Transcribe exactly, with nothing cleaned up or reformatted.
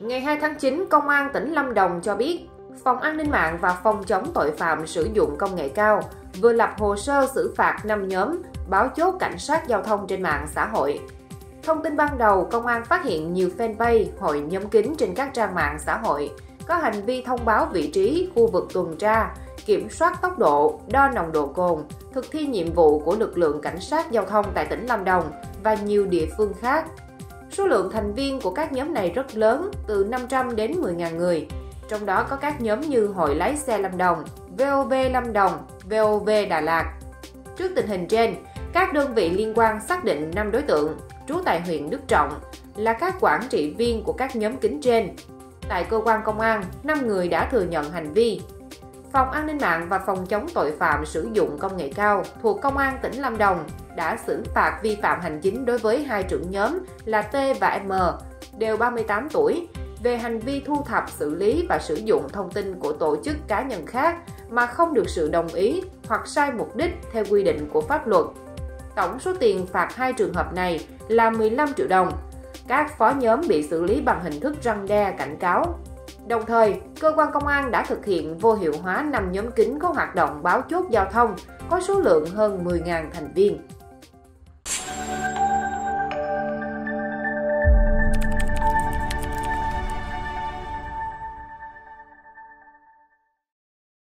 Ngày hai tháng chín, Công an tỉnh Lâm Đồng cho biết, Phòng An ninh mạng và Phòng chống tội phạm sử dụng công nghệ cao vừa lập hồ sơ xử phạt năm nhóm báo chốt cảnh sát giao thông trên mạng xã hội. Thông tin ban đầu, Công an phát hiện nhiều fanpage, hội nhóm kín trên các trang mạng xã hội có hành vi thông báo vị trí, khu vực tuần tra, kiểm soát tốc độ, đo nồng độ cồn, thực thi nhiệm vụ của lực lượng cảnh sát giao thông tại tỉnh Lâm Đồng và nhiều địa phương khác. Số lượng thành viên của các nhóm này rất lớn, từ năm trăm đến mười nghìn người. Trong đó có các nhóm như Hội Lái Xe Lâm Đồng, vê o vê Lâm Đồng, vê o vê Đà Lạt. Trước tình hình trên, các đơn vị liên quan xác định năm đối tượng trú tại huyện Đức Trọng là các quản trị viên của các nhóm kín trên. Tại cơ quan công an, năm người đã thừa nhận hành vi. Phòng An ninh mạng và Phòng chống tội phạm sử dụng công nghệ cao thuộc Công an tỉnh Lâm Đồng đã xử phạt vi phạm hành chính đối với hai trưởng nhóm là T và M, đều ba mươi tám tuổi, về hành vi thu thập, xử lý và sử dụng thông tin của tổ chức cá nhân khác mà không được sự đồng ý hoặc sai mục đích theo quy định của pháp luật. Tổng số tiền phạt hai trường hợp này là mười lăm triệu đồng. Các phó nhóm bị xử lý bằng hình thức răn đe, cảnh cáo. Đồng thời, cơ quan công an đã thực hiện vô hiệu hóa năm nhóm kín có hoạt động báo chốt giao thông có số lượng hơn mười nghìn thành viên.